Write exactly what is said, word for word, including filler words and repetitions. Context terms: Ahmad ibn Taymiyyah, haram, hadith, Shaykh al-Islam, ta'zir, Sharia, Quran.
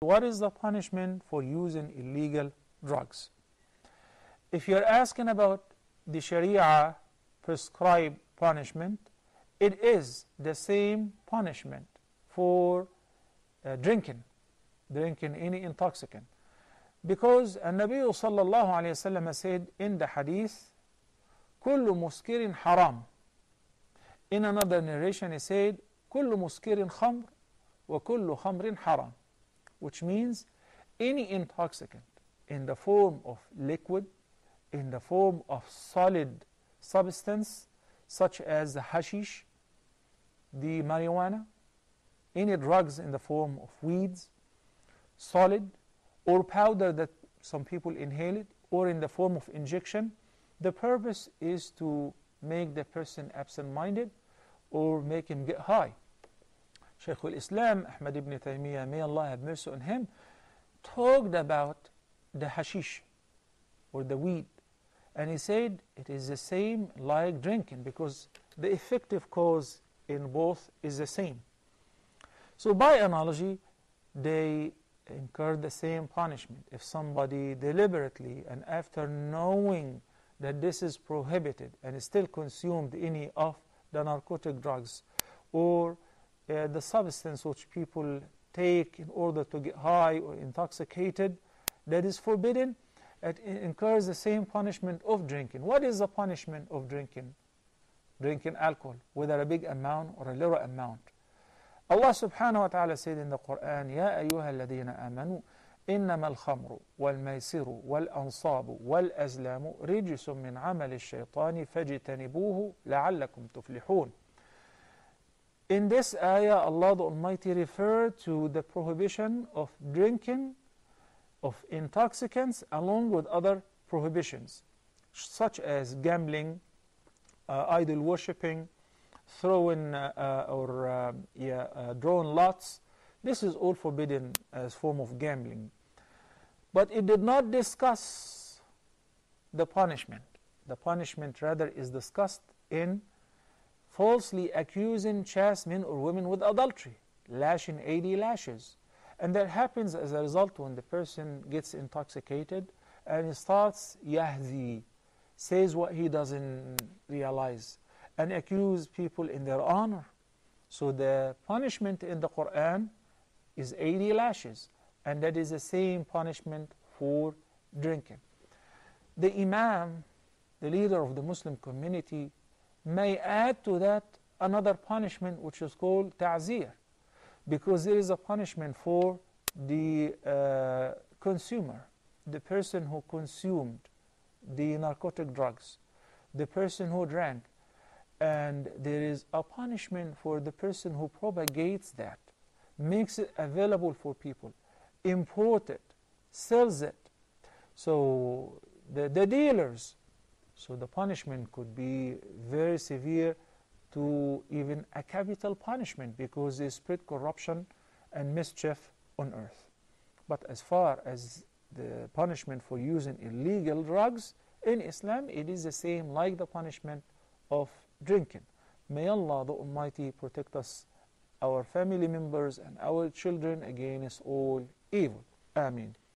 What is the punishment for using illegal drugs? If you're asking about the Sharia prescribed punishment, it is the same punishment for uh, drinking, drinking any intoxicant. Because Nabi sallallahu alayhi wasallam said in the hadith, كل مسكر حرام. In another narration he said, كل مسكر خمر وكل خمر حرام. Which means any intoxicant in the form of liquid, in the form of solid substance, such as the hashish, the marijuana, any drugs in the form of weeds, solid, or powder that some people inhale it, or in the form of injection, the purpose is to make the person absent-minded or make him get high. Shaykh al-Islam, Ahmad ibn Taymiyyah, may Allah have mercy on him, talked about the hashish or the weed. And he said it is the same like drinking because the effective cause in both is the same. So by analogy, they incur the same punishment. If somebody deliberately and after knowing that this is prohibited and still consumed any of the narcotic drugs or Uh, the substance which people take in order to get high or intoxicated, that is forbidden, it incurs the same punishment of drinking. What is the punishment of drinking? Drinking alcohol, whether a big amount or a little amount. Allah subhanahu wa ta'ala said in the Quran, يَا أَيُّهَا الَّذِينَ آمَنُوا إِنَّمَا الْخَمْرُ وَالْمَيْسِرُ وَالْأَنصَابُ وَالْأَزْلَامُ رِجْسٌ مِّنْ عَمَلِ الشَّيْطَانِ فَاجْتَنِبُوهُ لَعَلَّكُمْ تُفْلِحُونَ. In this ayah, Allah the Almighty referred to the prohibition of drinking, of intoxicants, along with other prohibitions, such as gambling, uh, idol worshipping, throwing uh, uh, or uh, yeah, uh, drawing lots. This is all forbidden as form of gambling. But it did not discuss the punishment. The punishment rather is discussed in falsely accusing chaste men or women with adultery, lashing eighty lashes. And that happens as a result when the person gets intoxicated and he starts yahzi, says what he doesn't realize, and accuses people in their honor. So the punishment in the Quran is eighty lashes, and that is the same punishment for drinking. The Imam, the leader of the Muslim community, may add to that another punishment which is called ta'zir, because there is a punishment for the uh, consumer, the person who consumed the narcotic drugs, the person who drank, and there is a punishment for the person who propagates that, makes it available for people, imports it, sells it. So the, the dealers, so the punishment could be very severe to even a capital punishment because they spread corruption and mischief on earth. But as far as the punishment for using illegal drugs, in Islam it is the same like the punishment of drinking. May Allah the Almighty protect us, our family members and our children against all evil. Ameen.